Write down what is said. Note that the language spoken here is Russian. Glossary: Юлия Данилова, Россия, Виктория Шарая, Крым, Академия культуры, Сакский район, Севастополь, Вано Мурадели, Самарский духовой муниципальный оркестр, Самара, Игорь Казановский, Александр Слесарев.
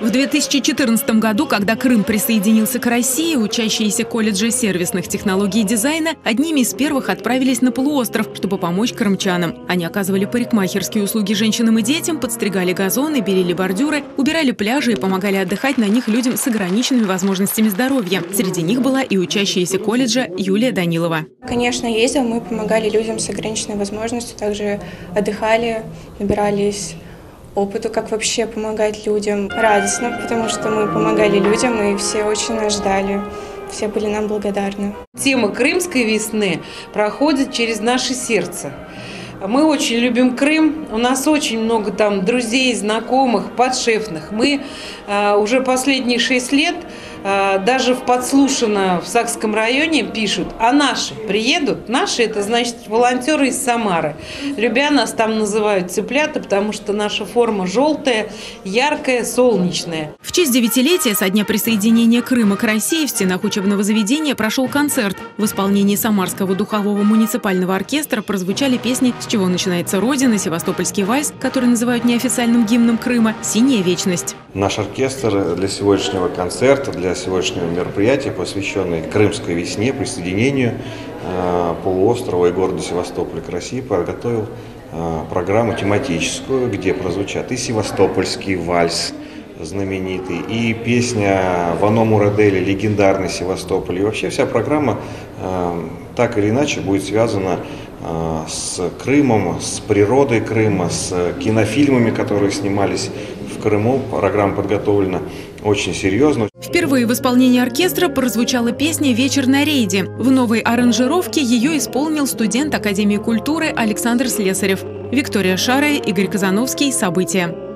В 2014 году, когда Крым присоединился к России, учащиеся колледжа сервисных технологий и дизайна одними из первых отправились на полуостров, чтобы помочь крымчанам. Они оказывали парикмахерские услуги женщинам и детям, подстригали газоны, белили бордюры, убирали пляжи и помогали отдыхать на них людям с ограниченными возможностями здоровья. Среди них была и учащаяся колледжа Юлия Данилова. Конечно, ездил, мы помогали людям с ограниченной возможностью, также отдыхали, набирались опыту, как вообще помогать людям. Радостно, потому что мы помогали людям, и все очень нас ждали. Все были нам благодарны. Тема крымской весны проходит через наше сердце. Мы очень любим Крым, у нас очень много там друзей, знакомых, подшефных. Мы уже последние 6 лет даже в подслушано в Сакском районе пишут, а наши приедут. Наши — это значит волонтеры из Самары. Любя нас там называют цыплята, потому что наша форма желтая, яркая, солнечная. В честь 9-летия со дня присоединения Крыма к России в стенах учебного заведения прошел концерт. В исполнении Самарского духового муниципального оркестра прозвучали песни «С чего начинается Родина», «Севастопольский вальс», который называют неофициальным гимном Крыма, «Синяя вечность». Наш оркестр для сегодняшнего концерта, для сегодняшнего мероприятия, посвященный крымской весне, присоединению полуострова и города Севастополя к России, подготовил программу тематическую, где прозвучат и «Севастопольский вальс» знаменитый, и песня «Вано Мурадели», легендарный Севастополь. И вообще вся программа так или иначе будет связана с Крымом, с природой Крыма, с кинофильмами, которые снимались в Крыму. Программа подготовлена очень серьезно. Впервые в исполнении оркестра прозвучала песня «Вечер на рейде». В новой аранжировке ее исполнил студент Академии культуры Александр Слесарев. Виктория Шарая, Игорь Казановский. События.